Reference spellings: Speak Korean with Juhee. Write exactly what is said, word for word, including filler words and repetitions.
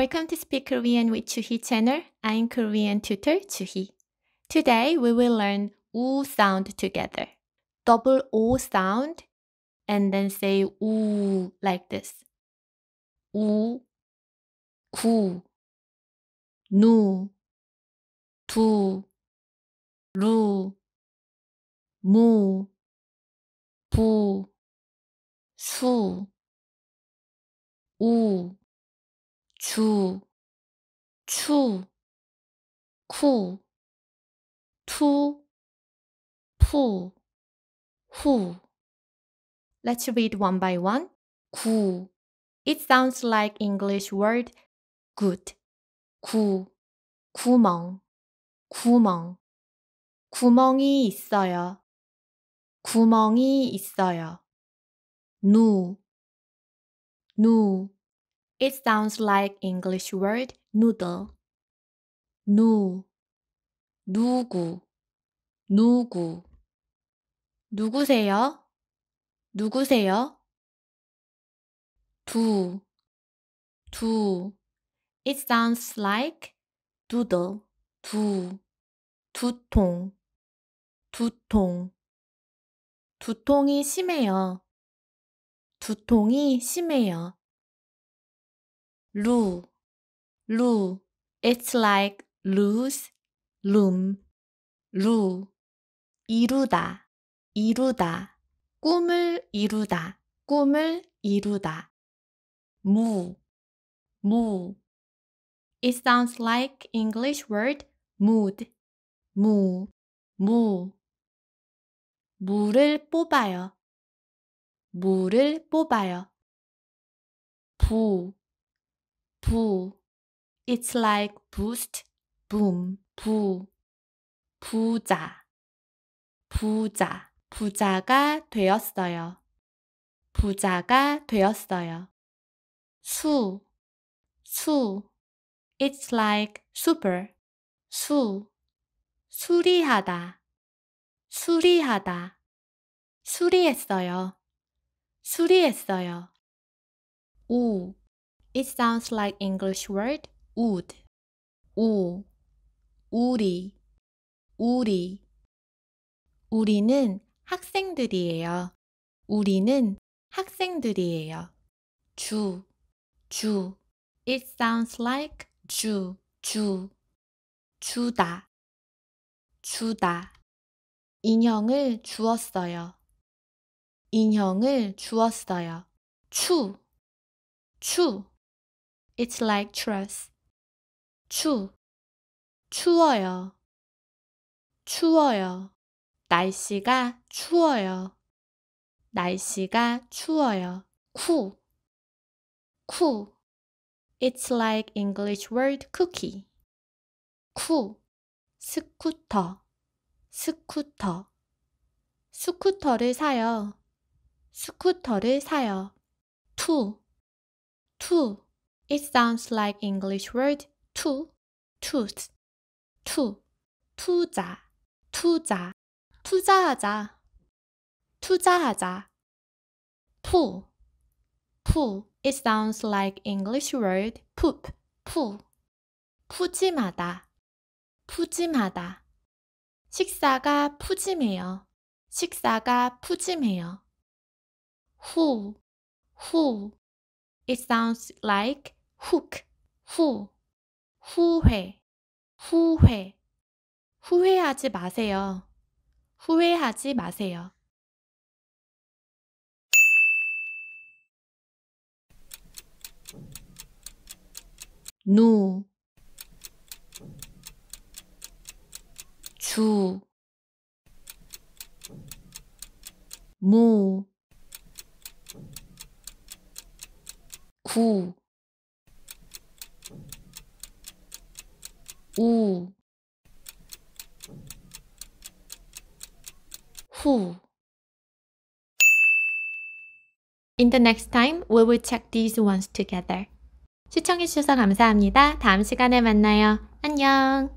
Welcome to Speak Korean with Juhee channel. I'm Korean tutor Juhee. Today we will learn U sound together. Double O sound and then say U like this. U, ku, nu, tu, ru, mu, bu, su, u, 주, 추, 쿠, 투, 푸, 후. Let's read one by one. 구. It sounds like English word good. 구, 구멍, 구멍. 구멍이 있어요. 구멍이 있어요. 누, 누. It sounds like English word noodle. 누, 누구, 누구. 누구세요? 누구세요? 두, 두. It sounds like doodle. 두, 두통, 두통. 두통이 심해요. 두통이 심해요. 루, 루. It's like lose, loom. 루, 이루다, 이루다. 꿈을 이루다, 꿈을 이루다. 무, 무. It sounds like English word mood. 무, 무. 무를 뽑아요, 무를 뽑아요. 부, 부. It's like boost, boom. 부, 부자, 부자. 부자가 되었어요, 부자가 되었어요. 수, 수. It's like super. 수, 수리하다, 수리하다. 수리했어요, 수리했어요. 우. It sounds like English word wood. 우, 우리, 우리. 우리는 학생들이에요, 우리는 학생들이에요. 주, 주. It sounds like 주, 주. 주다, 주다. 인형을 주었어요, 인형을 주었어요. 추, 추. It's like truss. 추, 추워요, 추워요. 날씨가 추워요, 날씨가 추워요. 쿠, 쿠. It's like English word cookie. 쿠, 스쿠터, 스쿠터. 스쿠터를 사요, 스쿠터를 사요. 투, 투. It sounds like English word to, tooth, to. 투자, 투자. 투자하자, 투자하자. 푸, 푸. It sounds like English word poop. 푸, 푸짐하다, 푸짐하다. 식사가 푸짐해요, 식사가 푸짐해요. 후, 후. It sounds like hook. 후, 후회, 후회. 후회하지 마세요, 후회하지 마세요. 누, 주, 무, 구, 우, 후. In the next time, we will check these ones together. 시청해주셔서 감사합니다. 다음 시간에 만나요. 안녕.